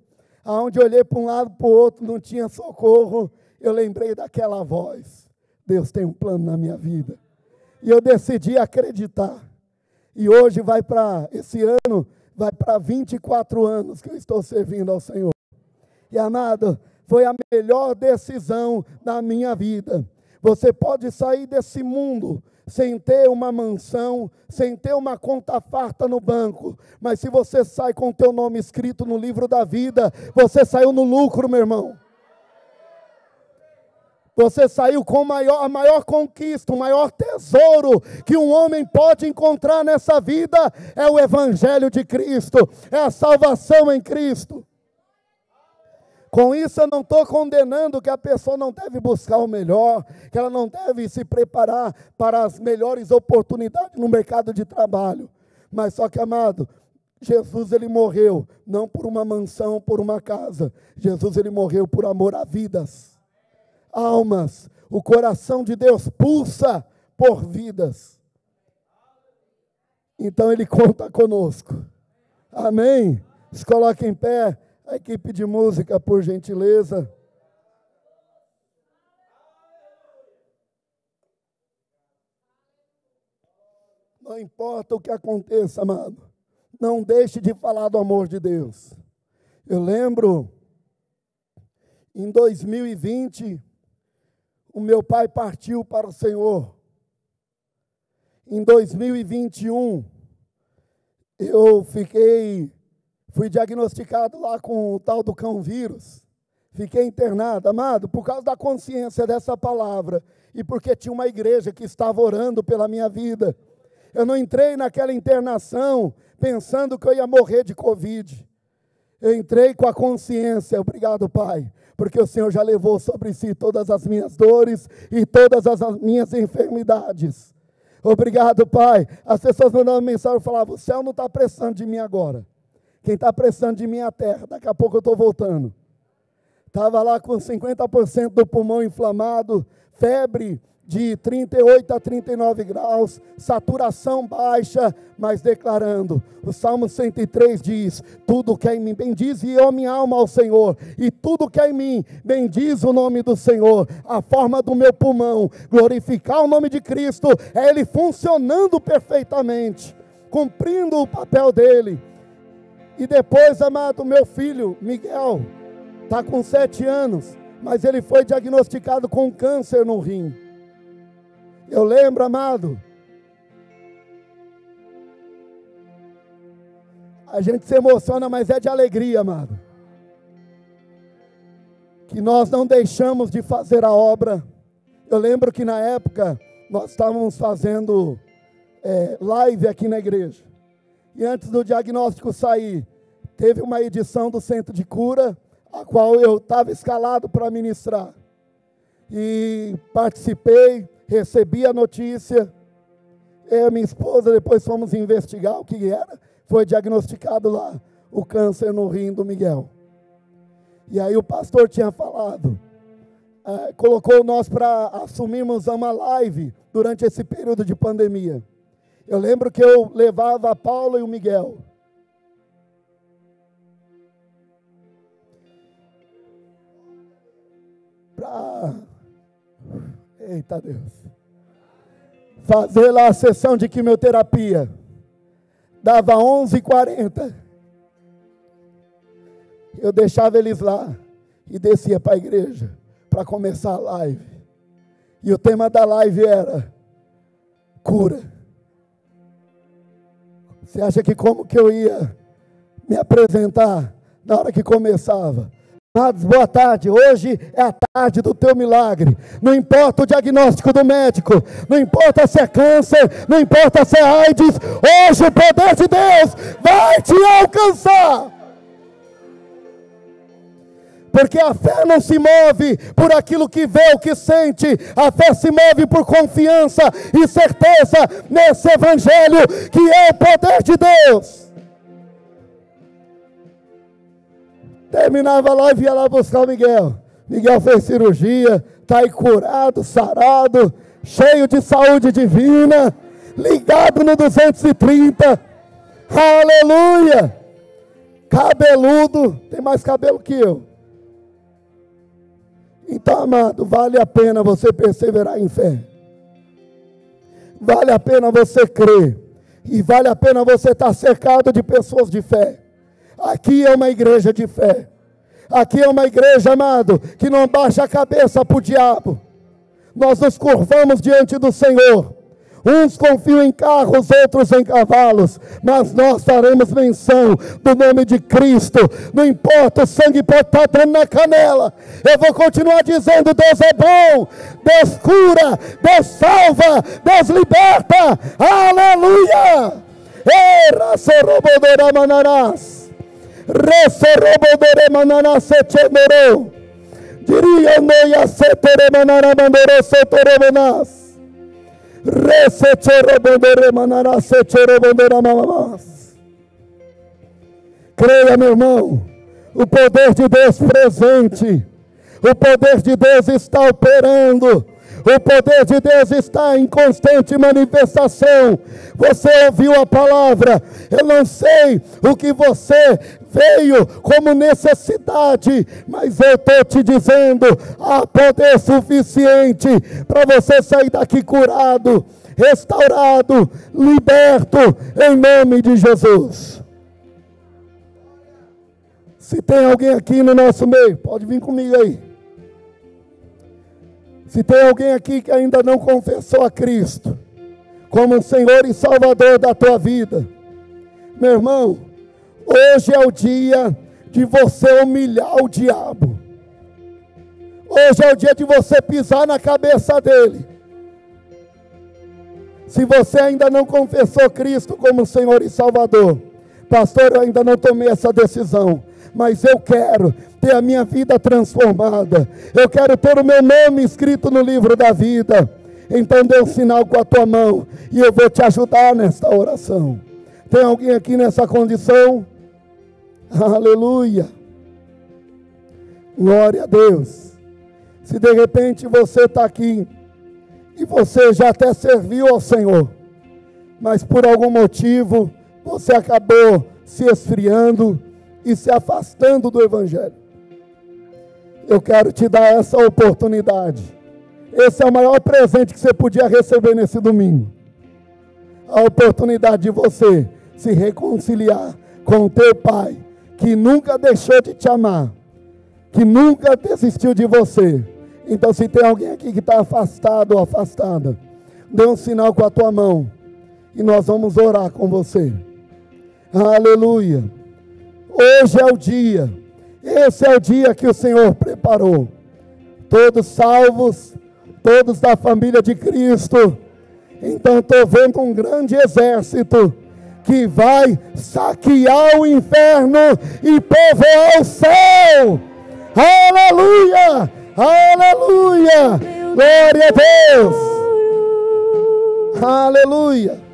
aonde eu olhei para um lado, para o outro, não tinha socorro, eu lembrei daquela voz. Deus tem um plano na minha vida. E eu decidi acreditar. E hoje vai para, esse ano, vai para vinte e quatro anos que eu estou servindo ao Senhor. E amado, foi a melhor decisão da minha vida. Você pode sair desse mundo sem ter uma mansão, sem ter uma conta farta no banco, mas se você sai com o teu nome escrito no livro da vida, você saiu no lucro, meu irmão. Você saiu com maior, a maior conquista, o maior tesouro que um homem pode encontrar nessa vida é o Evangelho de Cristo, é a salvação em Cristo. Com isso eu não estou condenando que a pessoa não deve buscar o melhor, que ela não deve se preparar para as melhores oportunidades no mercado de trabalho. Mas só que, amado, Jesus ele morreu não por uma mansão, por uma casa. Jesus ele morreu por amor a vidas, almas. O coração de Deus pulsa por vidas. Então ele conta conosco. Amém? Se coloque em pé. A equipe de música, por gentileza. Não importa o que aconteça, amado, não deixe de falar do amor de Deus. Eu lembro, em dois mil e vinte, o meu pai partiu para o Senhor. Em dois mil e vinte e um, eu fiquei... Fui diagnosticado lá com o tal do cão vírus. Fiquei internado, amado, por causa da consciência dessa palavra. E porque tinha uma igreja que estava orando pela minha vida. Eu não entrei naquela internação pensando que eu ia morrer de Covid. Eu entrei com a consciência, obrigado, Pai, porque o Senhor já levou sobre si todas as minhas dores e todas as minhas enfermidades. Obrigado, Pai. As pessoas mandavam mensagem e falavam, o céu não está pressando de mim agora. Quem está pressando de mim é a terra, daqui a pouco eu estou voltando. Estava lá com cinquenta por cento do pulmão inflamado, febre de trinta e oito a trinta e nove graus, saturação baixa, mas declarando, o Salmo cento e três diz, tudo que é em mim, bendiz e eu minha alma ao Senhor, e tudo que é em mim, bendiz o nome do Senhor, a forma do meu pulmão, glorificar o nome de Cristo, é Ele funcionando perfeitamente, cumprindo o papel dEle. E depois, amado, meu filho, Miguel, está com sete anos, mas ele foi diagnosticado com câncer no rim. Eu lembro, amado, a gente se emociona, mas é de alegria, amado, que nós não deixamos de fazer a obra. Eu lembro que na época, nós estávamos fazendo é, live aqui na igreja. E antes do diagnóstico sair, teve uma edição do Centro de Cura, a qual eu estava escalado para ministrar. E participei, recebi a notícia. Eu e minha esposa depois fomos investigar o que era. Foi diagnosticado lá o câncer no rim do Miguel. E aí o pastor tinha falado, é, colocou nós para assumirmos uma live durante esse período de pandemia. Eu lembro que eu levava a Paula e o Miguel. Para, eita Deus, fazer lá a sessão de quimioterapia. Dava onze e quarenta. Eu deixava eles lá e descia para a igreja para começar a live. E o tema da live era cura. Você acha que como que eu ia me apresentar na hora que começava? Amados, boa tarde, hoje é a tarde do teu milagre, não importa o diagnóstico do médico, não importa se é câncer, não importa se é AIDS, hoje o poder de Deus vai te alcançar. Porque a fé não se move por aquilo que vê ou que sente. A fé se move por confiança e certeza nesse Evangelho que é o poder de Deus. Terminava lá e ia lá buscar o Miguel. Miguel fez cirurgia, está aí curado, sarado, cheio de saúde divina, ligado no duzentos e trinta. Aleluia! Cabeludo, tem mais cabelo que eu. Então, amado, vale a pena você perseverar em fé. Vale a pena você crer. E vale a pena você estar cercado de pessoas de fé. Aqui é uma igreja de fé. Aqui é uma igreja, amado, que não baixa a cabeça para o diabo. Nós nos curvamos diante do Senhor. Uns confiam em carros, outros em cavalos, mas nós daremos menção do nome de Cristo. Não importa, o sangue pode estar dando na canela, eu vou continuar dizendo: Deus é bom, Deus cura, Deus salva, Deus liberta, aleluia. Creia, meu irmão, o poder de Deus presente, o poder de Deus está operando, o poder de Deus está em constante manifestação. Você ouviu a palavra? Eu não sei o que você veio como necessidade, mas eu estou te dizendo, há poder suficiente para você sair daqui curado, restaurado, liberto, em nome de Jesus. Se tem alguém aqui no nosso meio, pode vir comigo aí. Se tem alguém aqui que ainda não confessou a Cristo como Senhor e Salvador da tua vida, meu irmão, hoje é o dia de você humilhar o diabo. Hoje é o dia de você pisar na cabeça dele. Se você ainda não confessou Cristo como Senhor e Salvador, pastor, eu ainda não tomei essa decisão, mas eu quero ter a minha vida transformada, eu quero ter o meu nome escrito no livro da vida, então dê um sinal com a tua mão, e eu vou te ajudar nesta oração. Tem alguém aqui nessa condição? Aleluia, glória a Deus. Se de repente você está aqui, e você já até serviu ao Senhor, mas por algum motivo, você acabou se esfriando, e se afastando do Evangelho, eu quero te dar essa oportunidade. Esse é o maior presente que você podia receber nesse domingo, a oportunidade de você se reconciliar com o teu Pai, que nunca deixou de te amar, que nunca desistiu de você. Então, se tem alguém aqui que está afastado ou afastada, dê um sinal com a tua mão, e nós vamos orar com você. Aleluia. Hoje é o dia, esse é o dia que o Senhor preparou, todos salvos, todos da família de Cristo. Então estou vendo um grande exército, que vai saquear o inferno e povoar o céu. Aleluia, aleluia, glória a Deus, aleluia.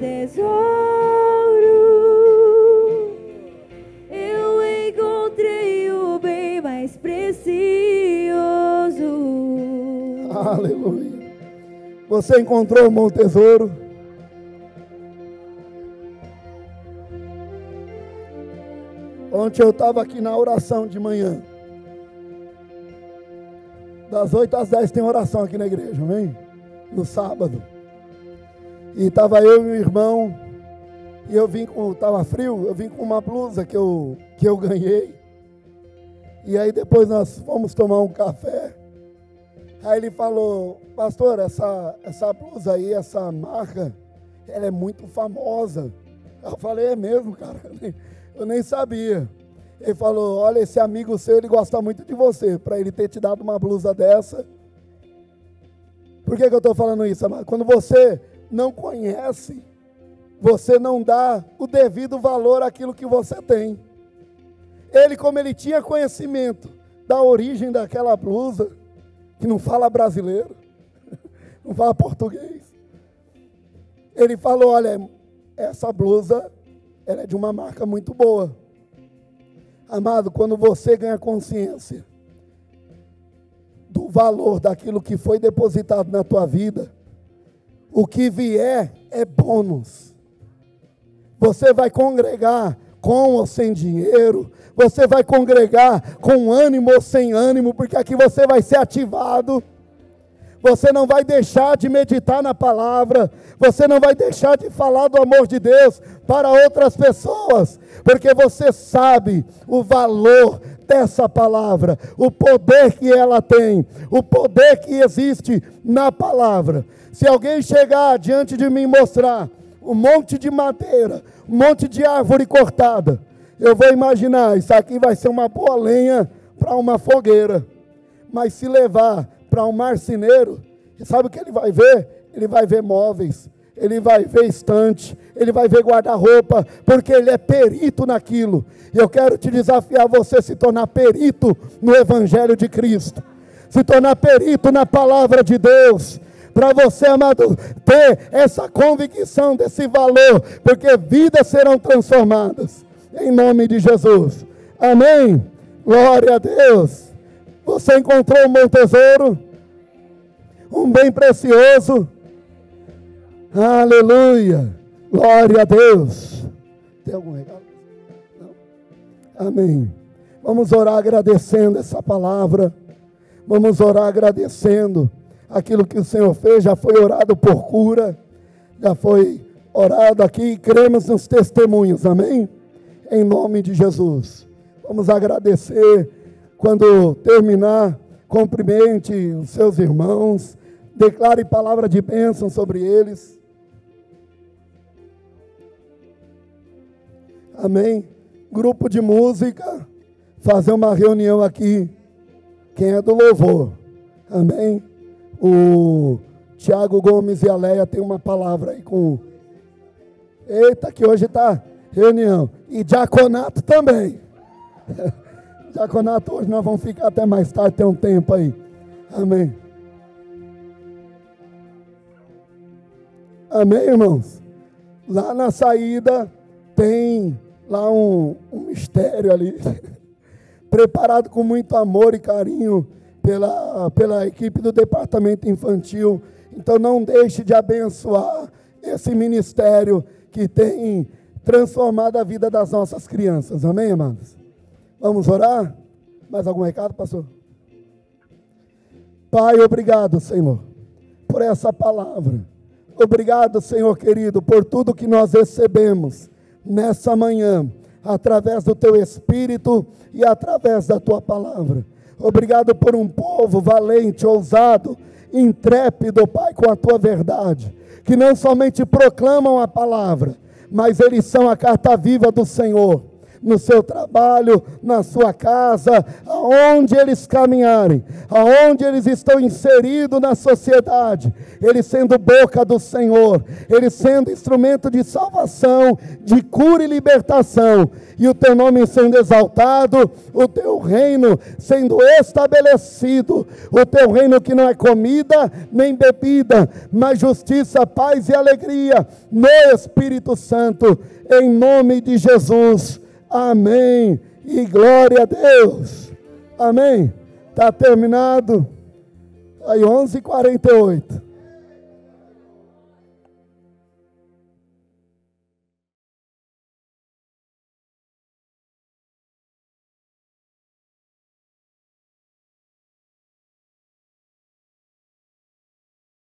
Tesouro, eu encontrei o bem mais precioso. Aleluia. Você encontrou, irmão, o tesouro? Ontem eu estava aqui na oração de manhã. Das oito às dez tem oração aqui na igreja, amém? No sábado. E estava eu e meu irmão, e eu vim com, estava frio, eu vim com uma blusa que eu, que eu ganhei, e aí depois nós fomos tomar um café, aí ele falou: pastor, essa, essa blusa aí, essa marca, ela é muito famosa. Eu falei: é mesmo, cara, eu nem, eu nem sabia. Ele falou: olha, esse amigo seu, ele gosta muito de você, para ele ter te dado uma blusa dessa. Por que que eu estou falando isso, amado? Quando você não conhece, você não dá o devido valor àquilo que você tem. Ele, como ele tinha conhecimento da origem daquela blusa, que não fala brasileiro, não fala português, ele falou: olha, essa blusa, ela é de uma marca muito boa. Amado, quando você ganha consciência do valor daquilo que foi depositado na tua vida, o que vier é bônus. Você vai congregar com ou sem dinheiro, você vai congregar com ânimo ou sem ânimo, porque aqui você vai ser ativado, você não vai deixar de meditar na palavra, você não vai deixar de falar do amor de Deus para outras pessoas, porque você sabe o valor dessa palavra, o poder que ela tem, o poder que existe na palavra. Se alguém chegar diante de mim e mostrar um monte de madeira, um monte de árvore cortada, eu vou imaginar, isso aqui vai ser uma boa lenha para uma fogueira, mas se levar para um marceneiro, sabe o que ele vai ver? Ele vai ver móveis, ele vai ver estante, ele vai ver guarda-roupa, porque ele é perito naquilo. E eu quero te desafiar, você se tornar perito no Evangelho de Cristo, se tornar perito na palavra de Deus, para você, amado, ter essa convicção desse valor, porque vidas serão transformadas, em nome de Jesus, amém? Glória a Deus. Você encontrou um bom tesouro, um bem precioso, aleluia, glória a Deus. Tem algum regalo? Não? Amém. Vamos orar agradecendo essa palavra, vamos orar agradecendo aquilo que o Senhor fez. Já foi orado por cura, já foi orado aqui, cremos nos testemunhos, amém? Em nome de Jesus. Vamos agradecer. Quando terminar, cumprimente os seus irmãos, declare palavra de bênção sobre eles. Amém? Grupo de música, fazer uma reunião aqui, quem é do louvor, amém? O Tiago Gomes e a Leia tem uma palavra aí com, eita, que hoje está reunião, e diaconato também. Diaconato, hoje nós vamos ficar até mais tarde, tem um tempo aí, amém, amém, irmãos? Lá na saída tem lá um, um mistério ali, preparado com muito amor e carinho pela, pela equipe do departamento infantil. Então não deixe de abençoar esse ministério que tem transformado a vida das nossas crianças, amém, amados? Vamos orar? Mais algum recado, pastor? Pai, obrigado, Senhor, por essa palavra. Obrigado, Senhor querido, por tudo que nós recebemos nessa manhã, através do Teu Espírito e através da Tua palavra. Obrigado por um povo valente, ousado, intrépido, Pai, com a Tua verdade, que não somente proclamam a palavra, mas eles são a carta viva do Senhor, no seu trabalho, na sua casa, aonde eles caminharem, aonde eles estão inseridos na sociedade, eles sendo boca do Senhor, eles sendo instrumento de salvação, de cura e libertação, e o Teu nome sendo exaltado, o Teu reino sendo estabelecido, o Teu reino que não é comida nem bebida, mas justiça, paz e alegria no Espírito Santo, em nome de Jesus. Amém, e glória a Deus, amém. Está terminado, aí onze e quarenta e oito.